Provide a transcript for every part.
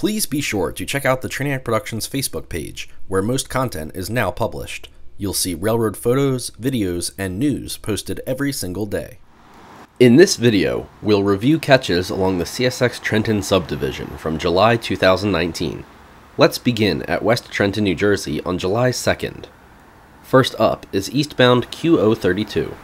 Please be sure to check out the Trainiac Productions Facebook page, where most content is now published. You'll see railroad photos, videos, and news posted every single day. In this video, we'll review catches along the CSX Trenton Subdivision from July 2019. Let's begin at West Trenton, New Jersey on July 2nd. First up is eastbound QO32.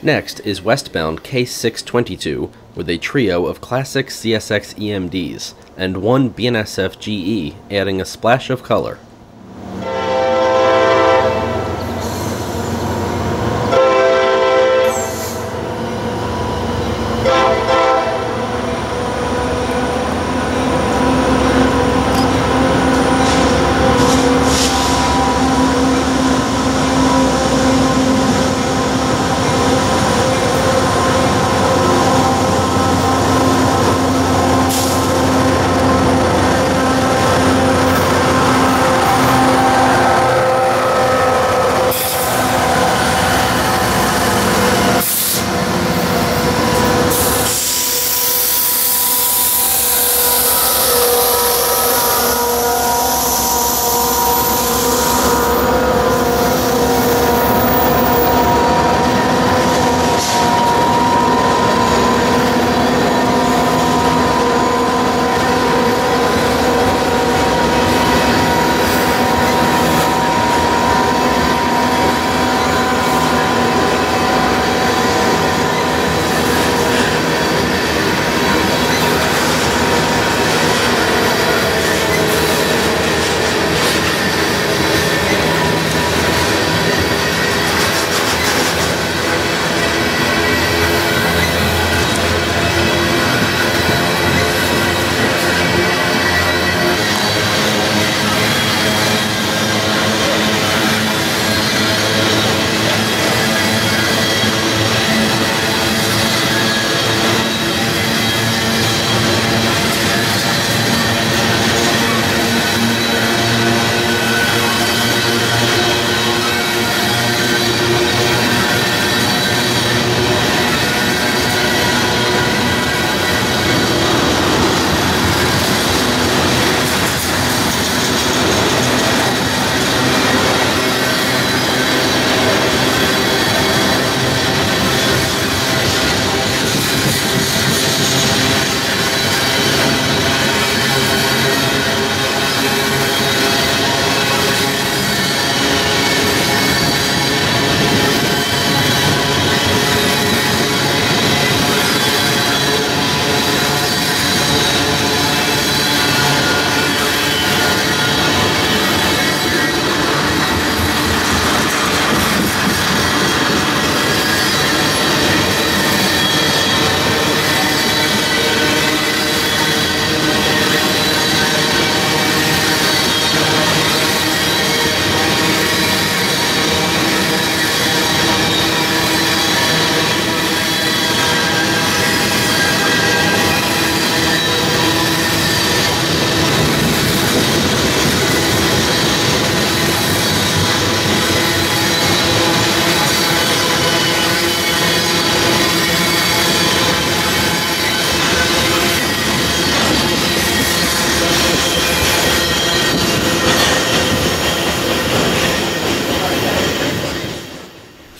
Next is westbound K622 with a trio of classic CSX EMDs and one BNSF GE adding a splash of color.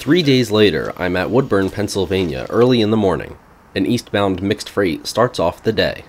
3 days later, I'm at Woodbourne, Pennsylvania, early in the morning. An eastbound mixed freight starts off the day.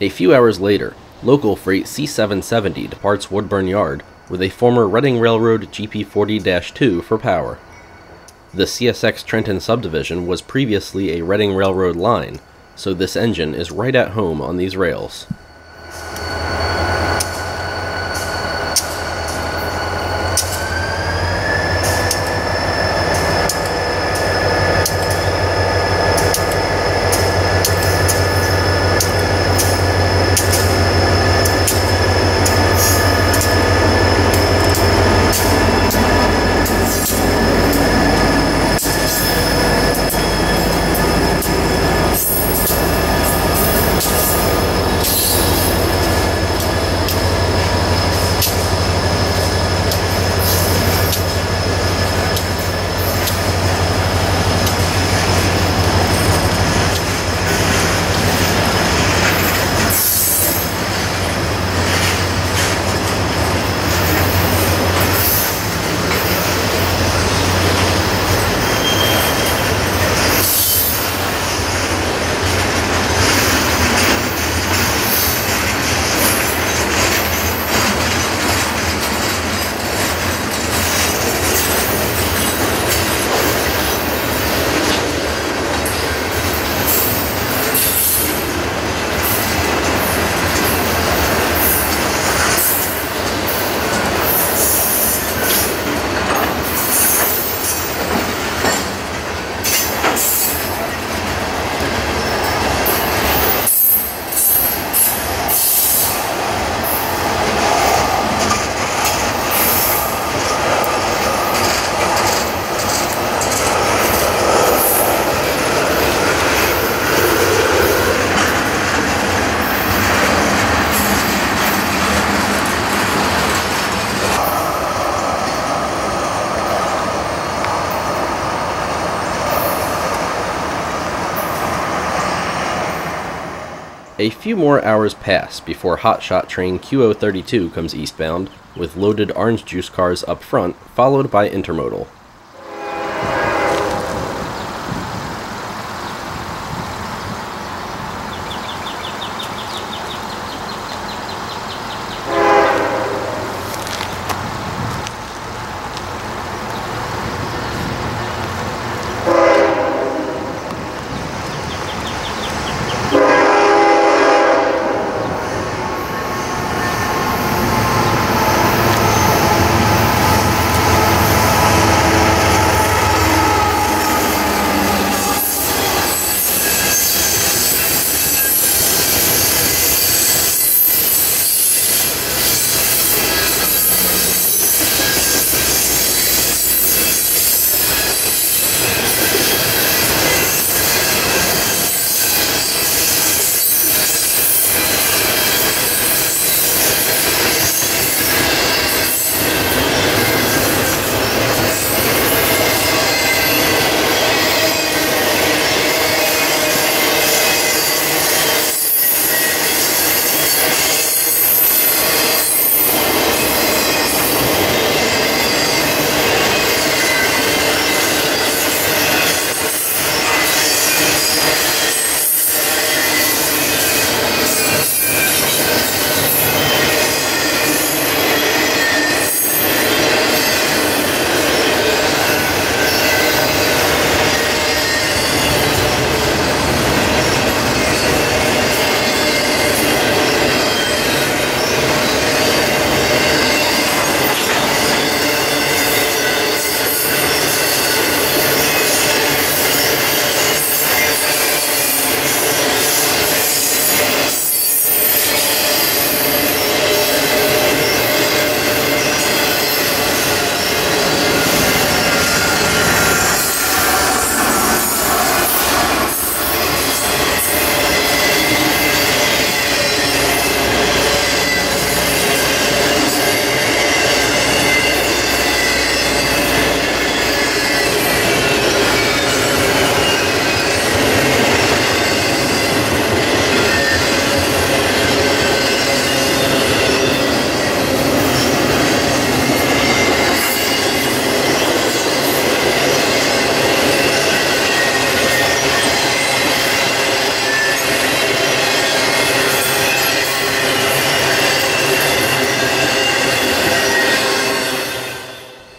A few hours later, local freight C770 departs Woodbourne Yard with a former Reading Railroad GP40-2 for power. The CSX Trenton Subdivision was previously a Reading Railroad line, so this engine is right at home on these rails. A few more hours pass before hotshot train QO32 comes eastbound, with loaded orange juice cars up front, followed by intermodal.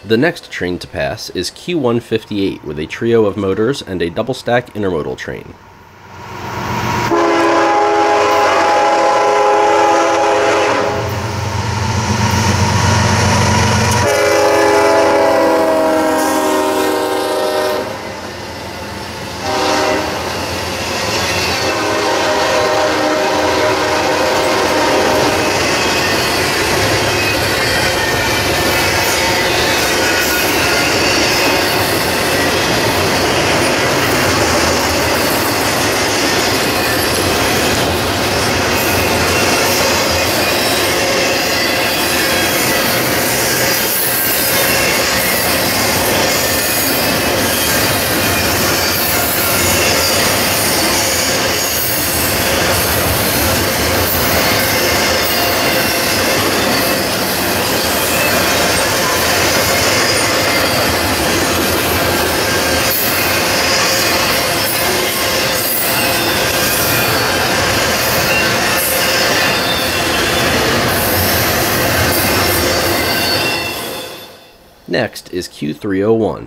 The next train to pass is Q158 with a trio of motors and a double-stack intermodal train. Next is Q301.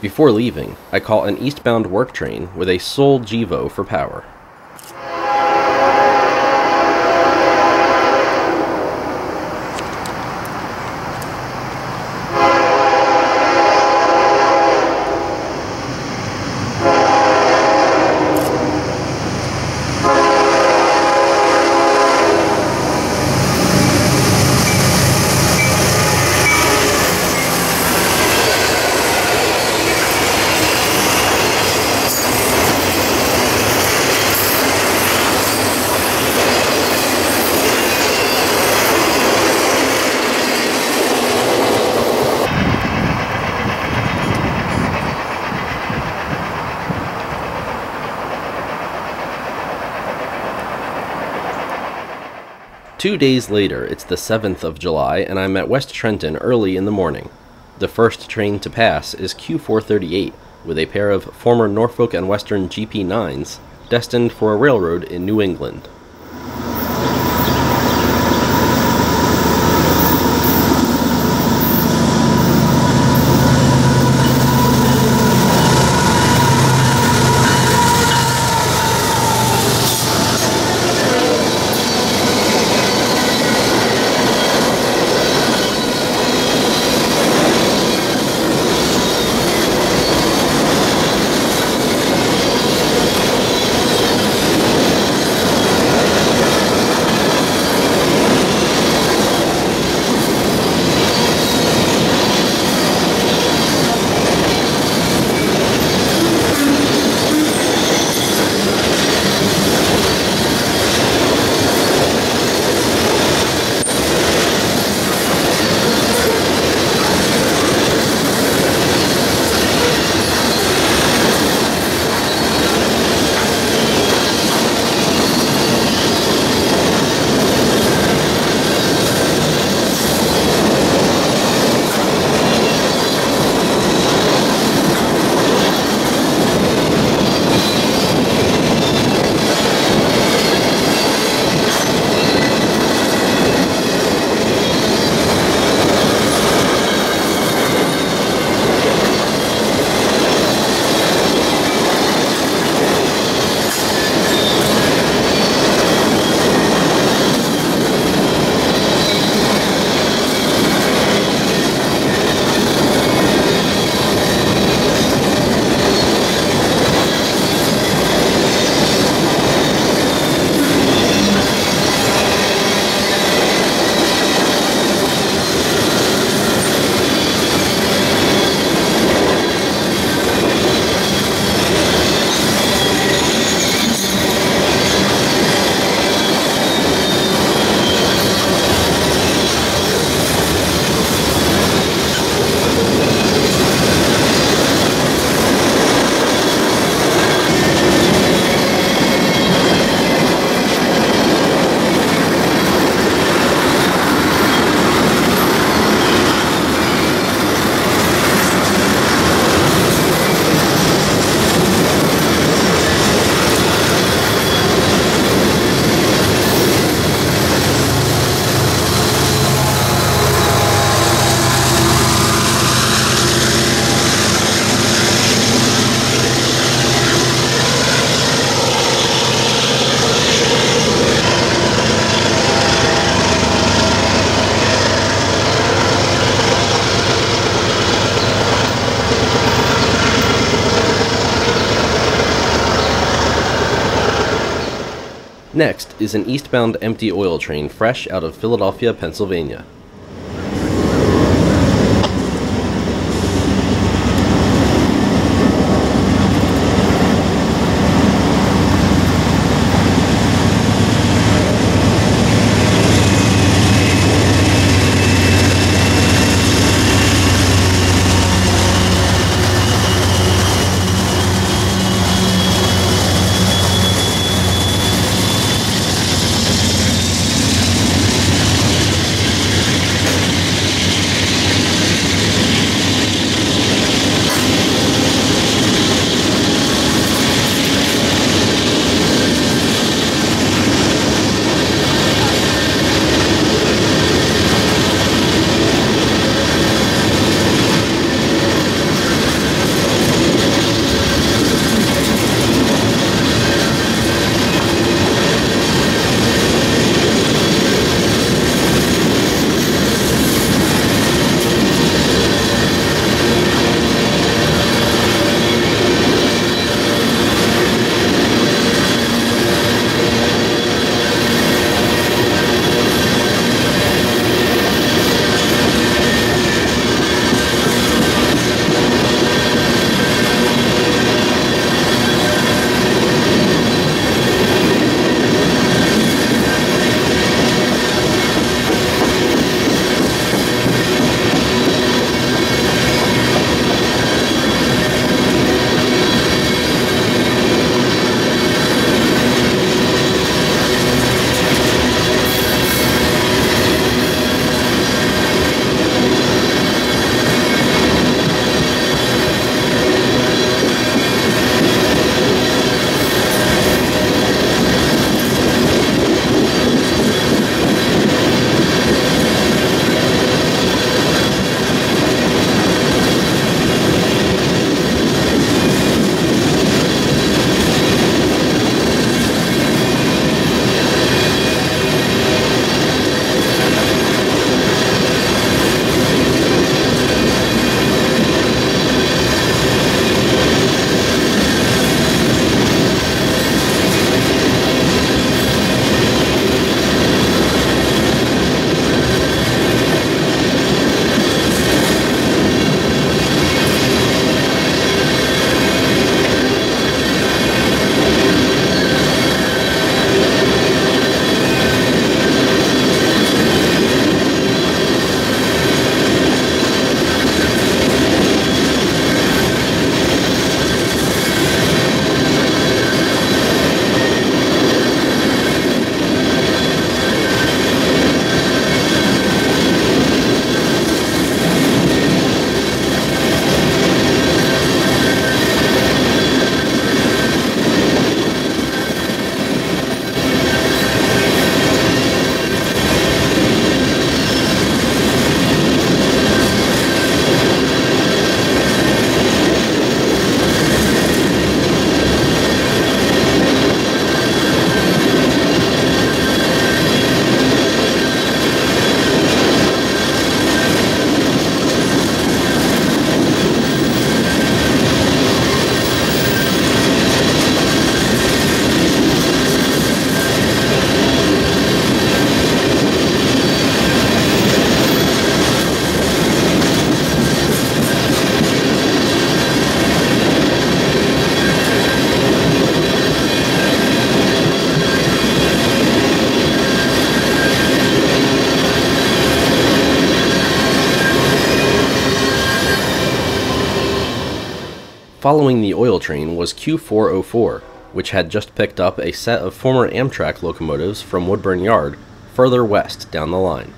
Before leaving, I call an eastbound work train with a sole GVO for power.2 days later, it's the 7th of July, and I'm at West Trenton early in the morning. The first train to pass is Q438, with a pair of former Norfolk and Western GP9s, destined for a railroad in New England. Next is an eastbound empty oil train fresh out of Philadelphia, Pennsylvania. Following the oil train was Q404, which had just picked up a set of former Amtrak locomotives from Woodbourne Yard, further west down the line.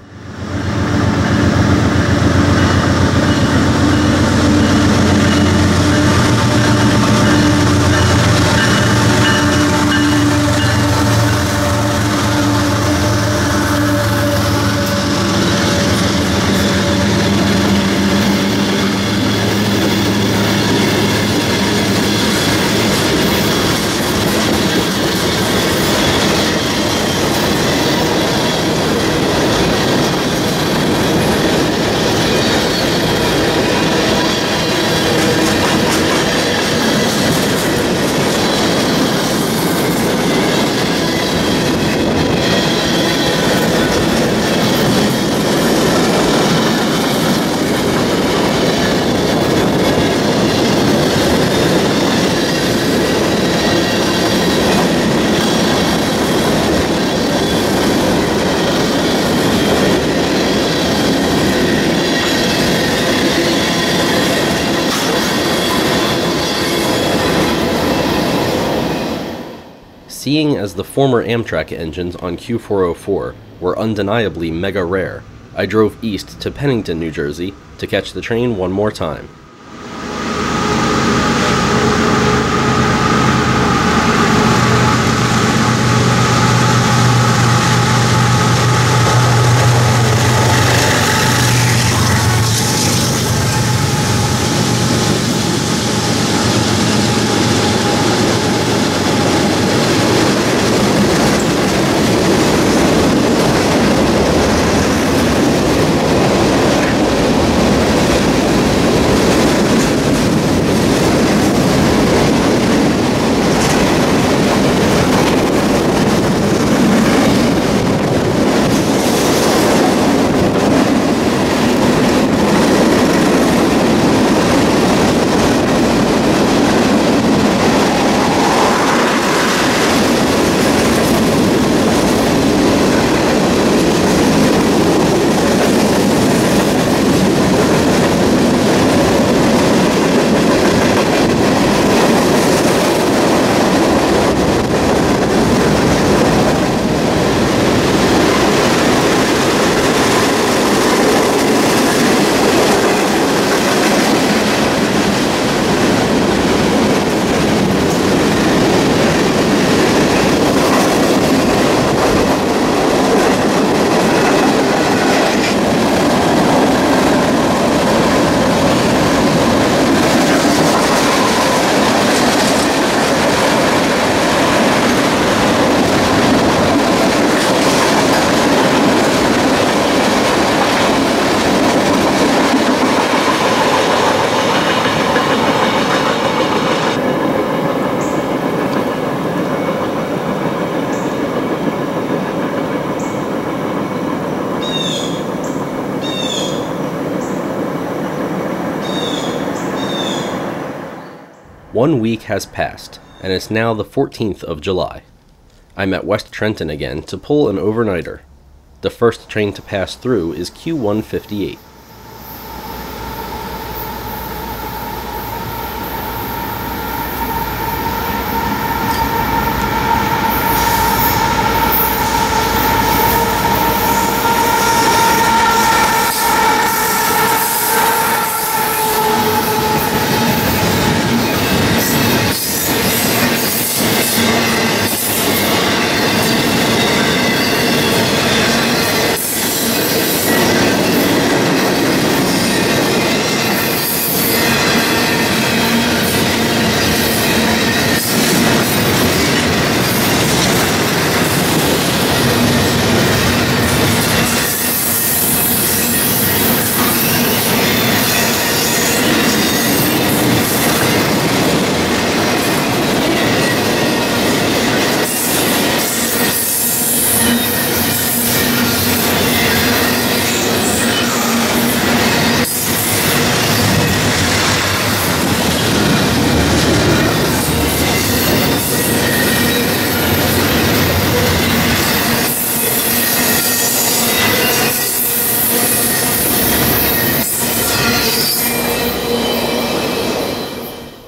Seeing as the former Amtrak engines on Q404 were undeniably mega rare, I drove east to Pennington, New Jersey, to catch the train one more time. One week has passed, and it's now the 14th of July. I'm at West Trenton again to pull an overnighter. The first train to pass through is Q158.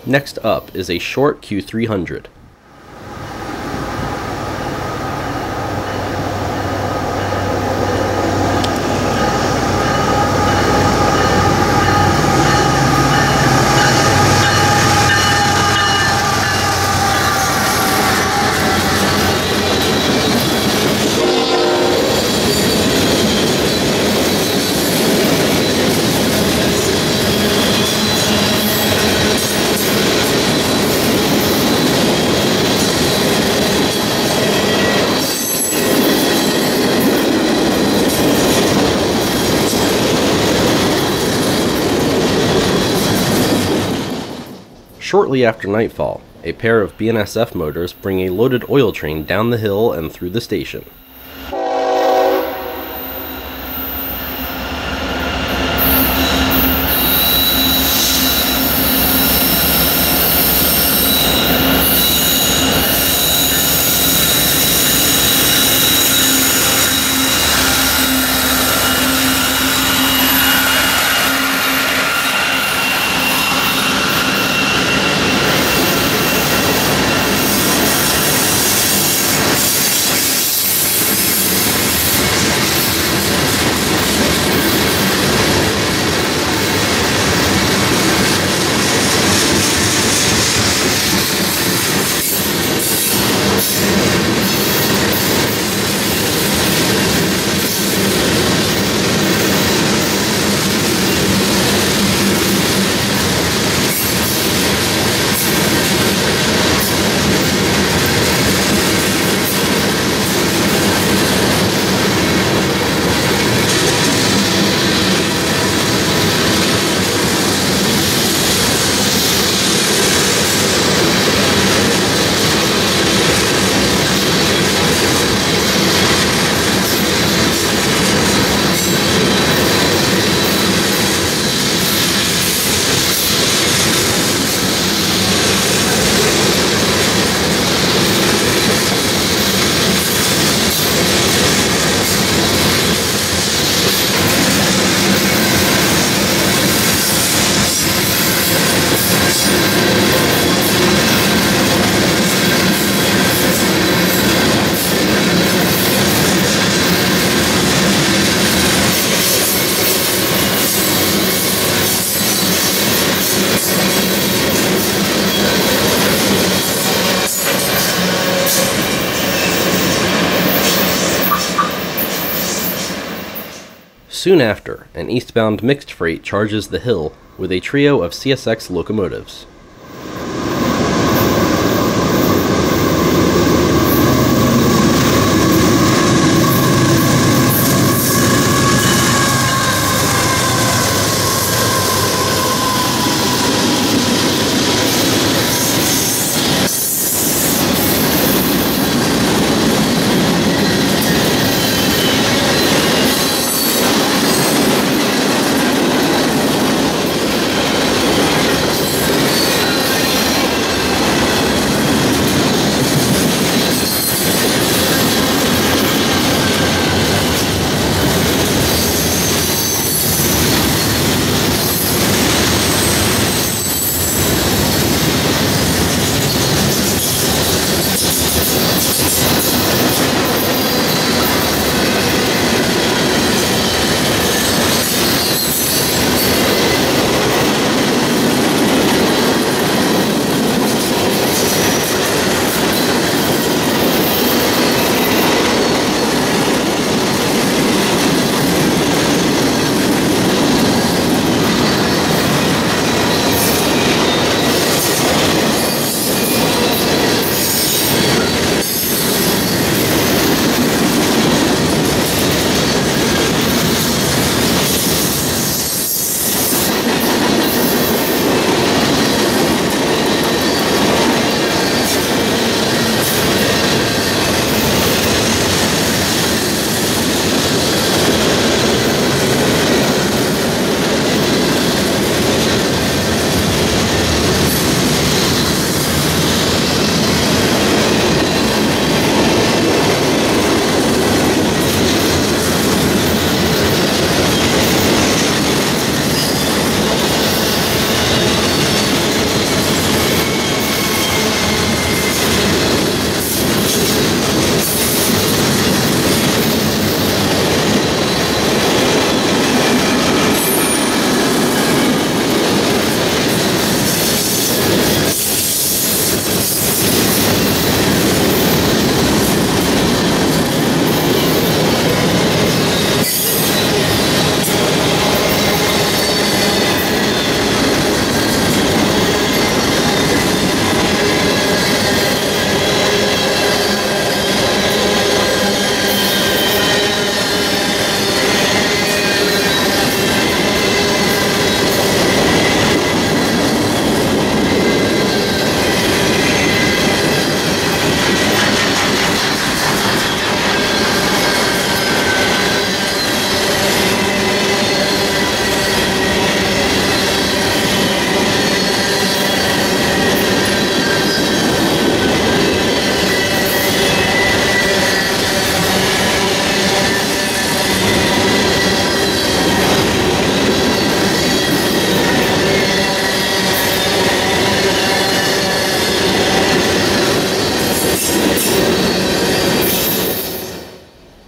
Next up is a short Q300. Shortly after nightfall, a pair of BNSF motors bring a loaded oil train down the hill and through the station. Soon after, an eastbound mixed freight charges the hill with a trio of CSX locomotives.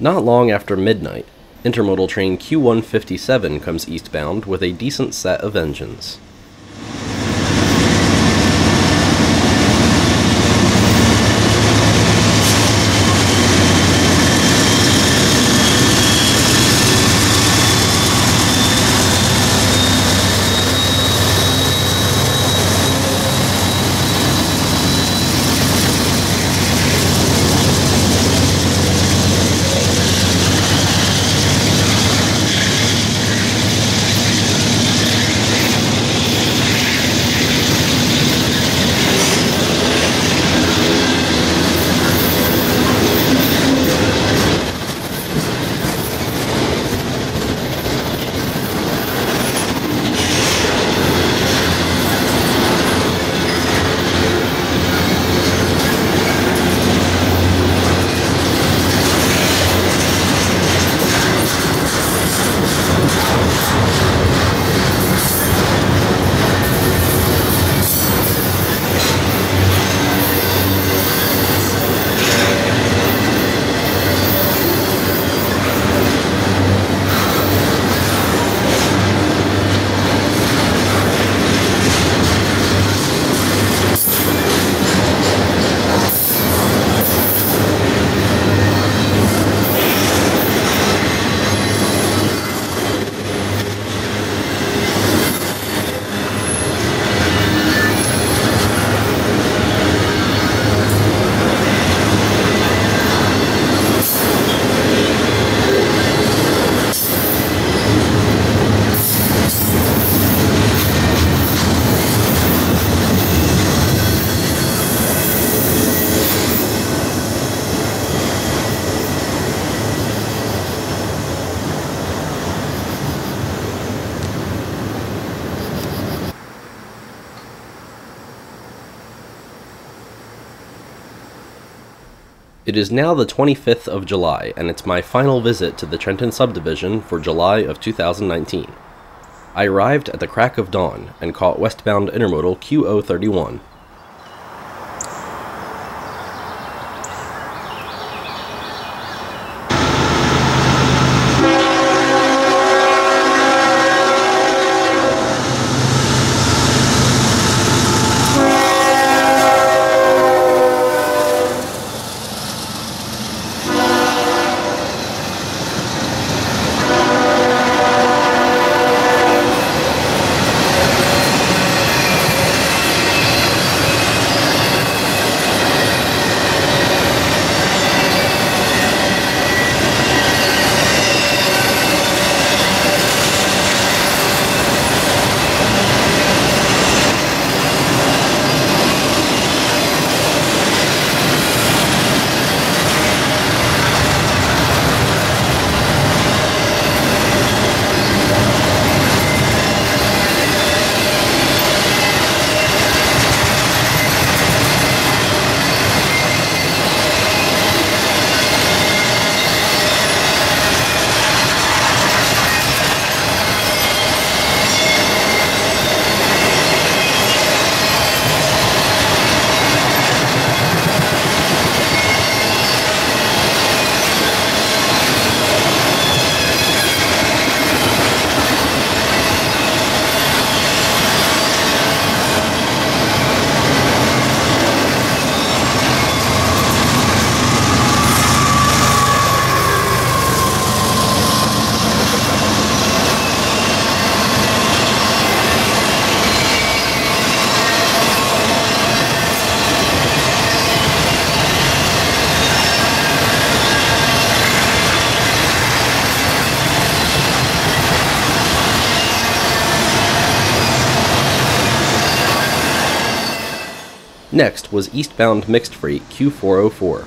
Not long after midnight, intermodal train Q157 comes eastbound with a decent set of engines. It is now the 25th of July, and it's my final visit to the Trenton Subdivision for July of 2019. I arrived at the crack of dawn and caught westbound intermodal QO31. Next was eastbound mixed freight Q404.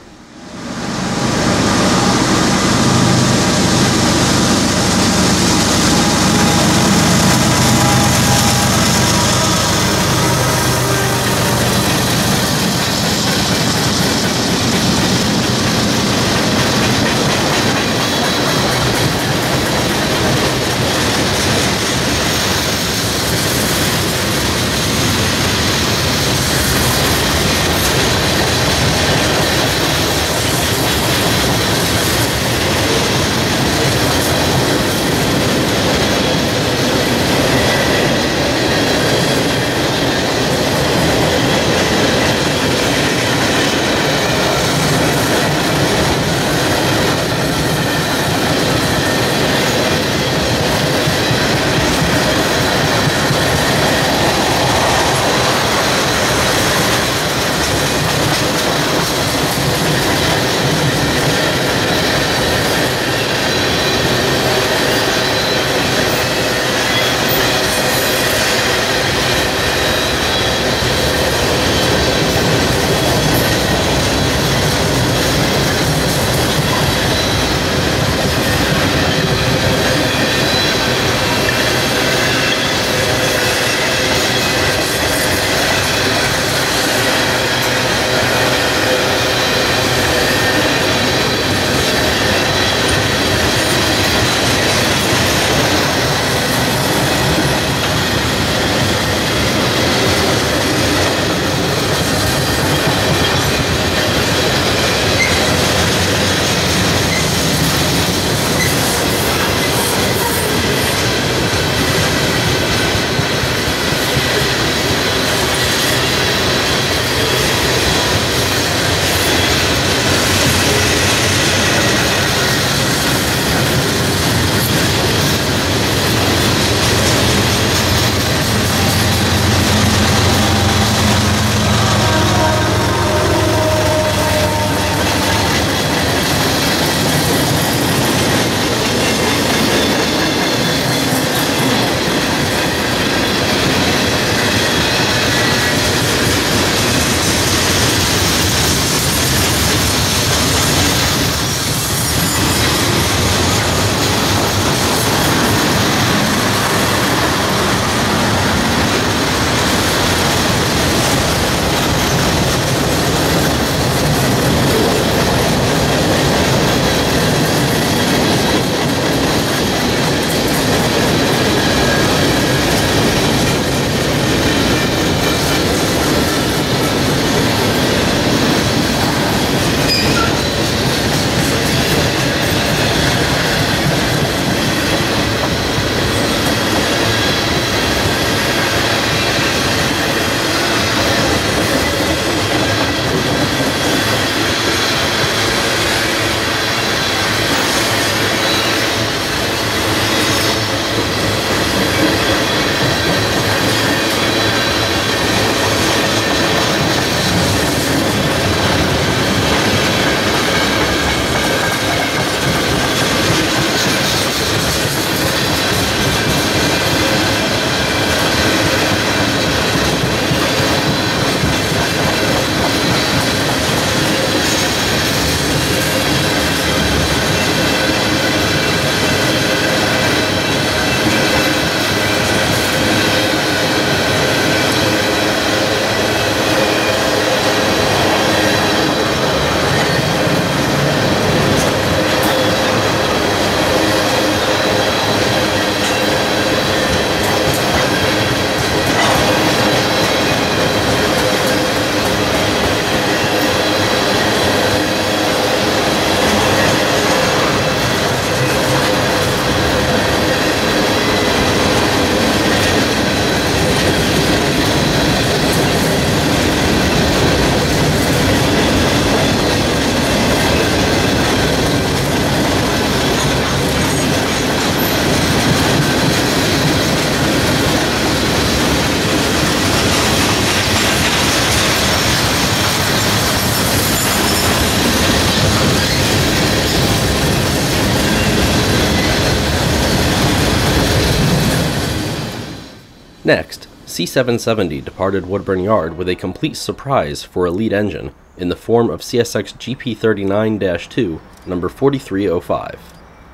Next, C-770 departed Woodbourne Yard with a complete surprise for a lead engine in the form of CSX GP39-2, number 4305.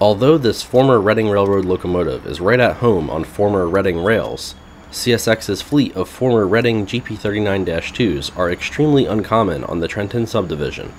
Although this former Reading Railroad locomotive is right at home on former Reading rails, CSX's fleet of former Reading GP39-2s are extremely uncommon on the Trenton Subdivision.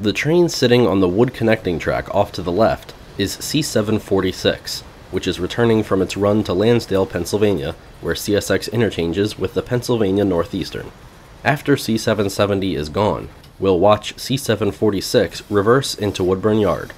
The train sitting on the wood connecting track off to the left is C-746, which is returning from its run to Lansdale, Pennsylvania, where CSX interchanges with the Pennsylvania Northeastern. After C-770 is gone, we'll watch C-746 reverse into Woodbourne Yard.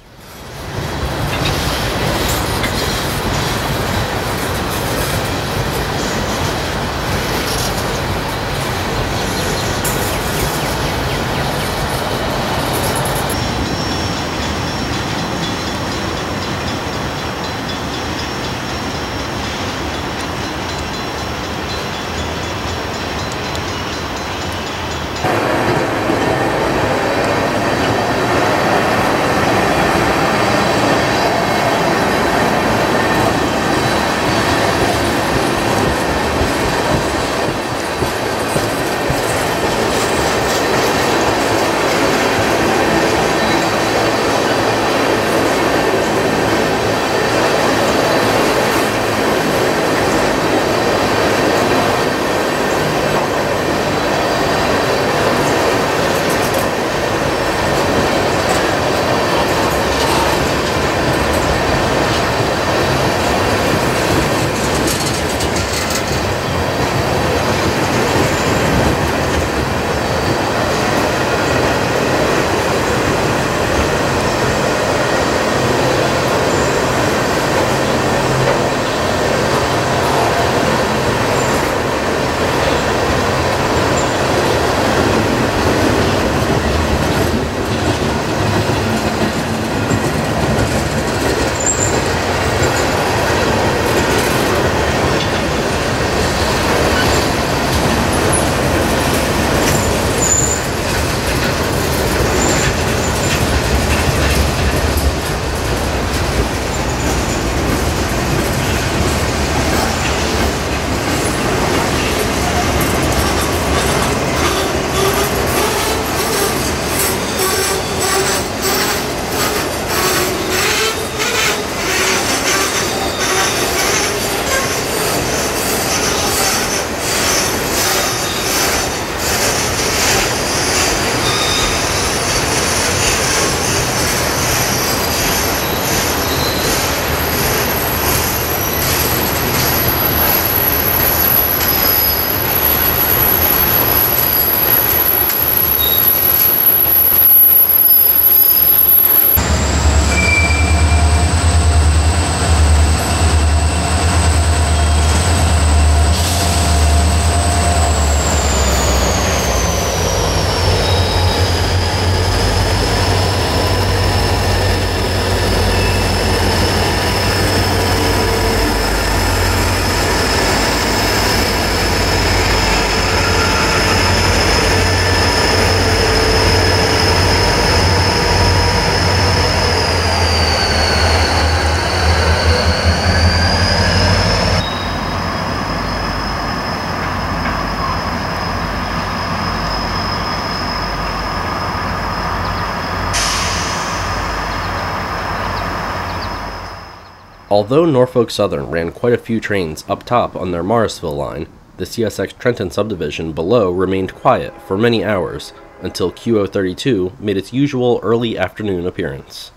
Although Norfolk Southern ran quite a few trains up top on their Morrisville line, the CSX Trenton Subdivision below remained quiet for many hours until QO32 made its usual early afternoon appearance.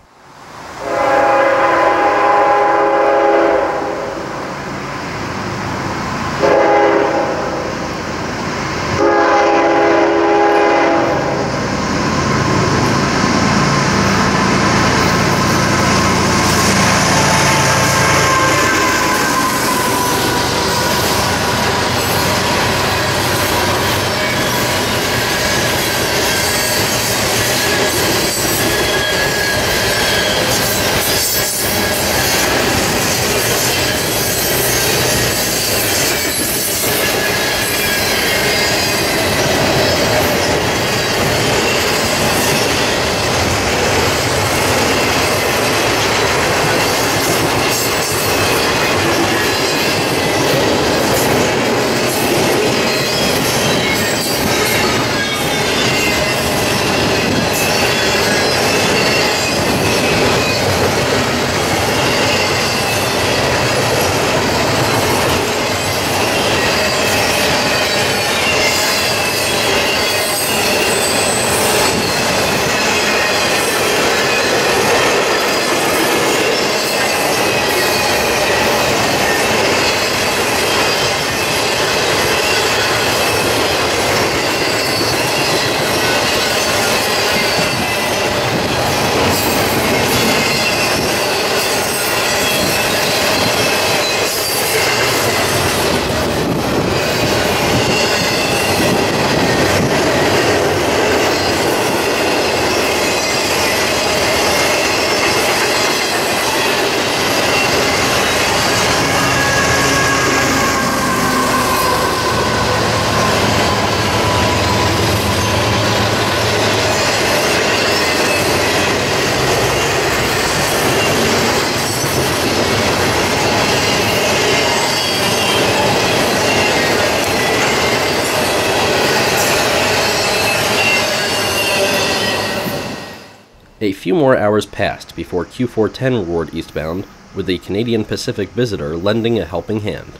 A few more hours passed before Q410 roared eastbound, with the Canadian Pacific visitor lending a helping hand.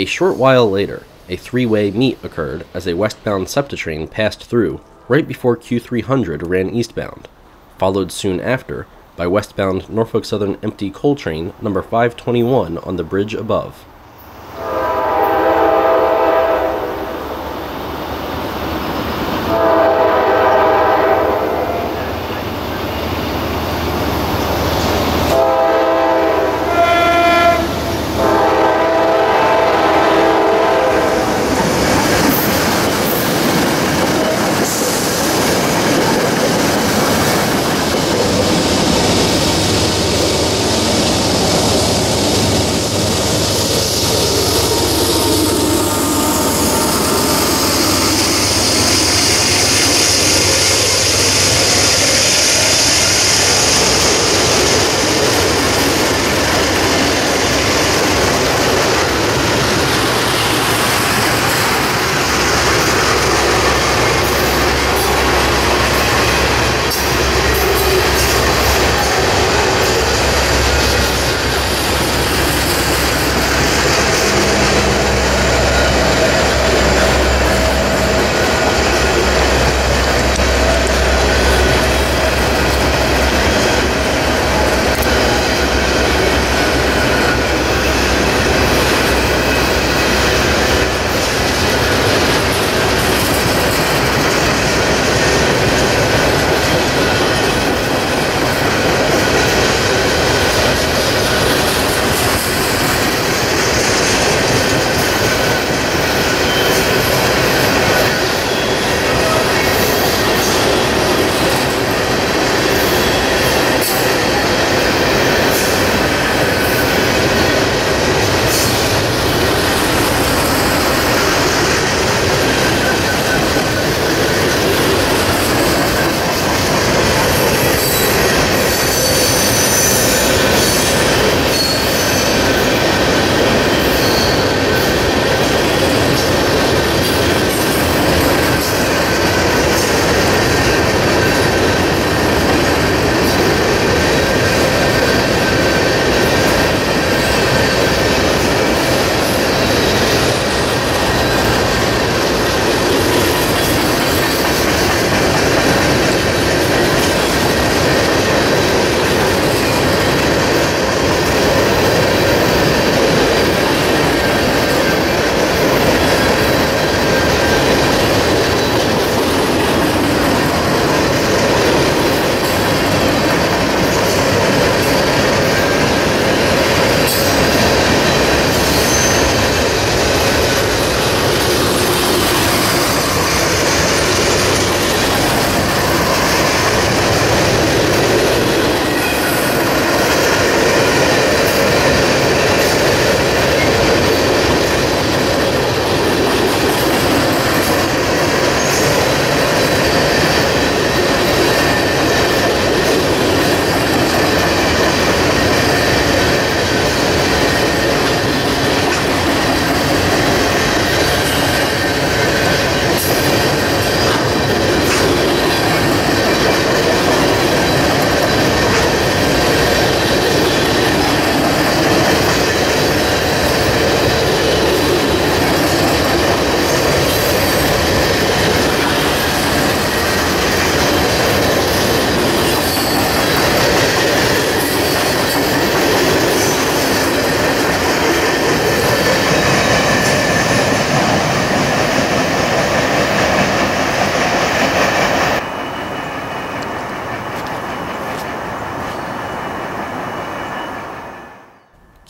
A short while later, a three-way meet occurred as a westbound SEPTA train passed through right before Q300 ran eastbound, followed soon after by westbound Norfolk Southern empty coal train number 521 on the bridge above.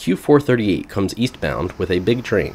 Q438 comes eastbound with a big train.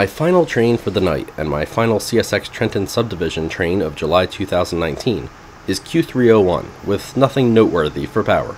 My final train for the night, and my final CSX Trenton Subdivision train of July 2019, is Q301, with nothing noteworthy for power.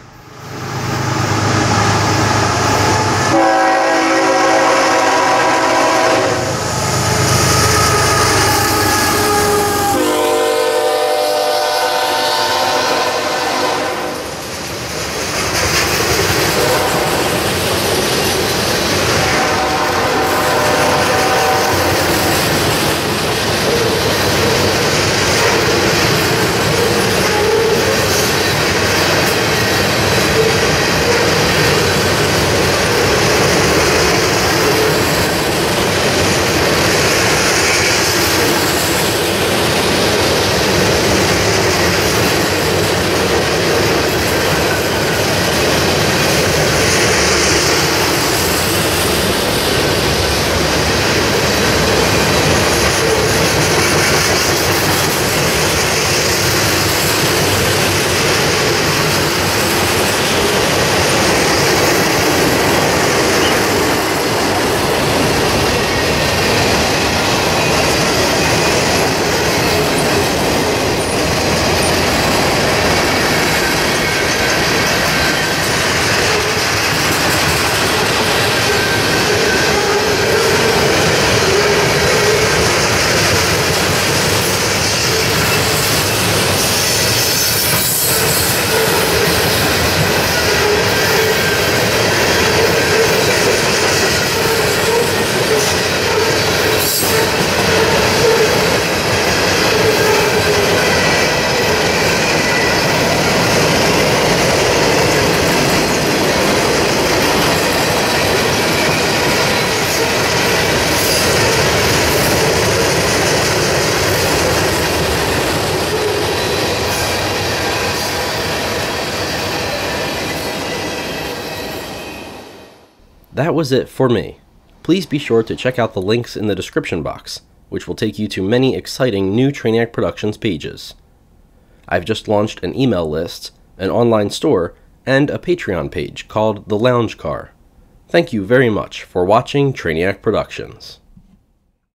That was it for me. Please be sure to check out the links in the description box, which will take you to many exciting new Trainiac Productions pages. I've just launched an email list, an online store, and a Patreon page called The Lounge Car. Thank you very much for watching Trainiac Productions.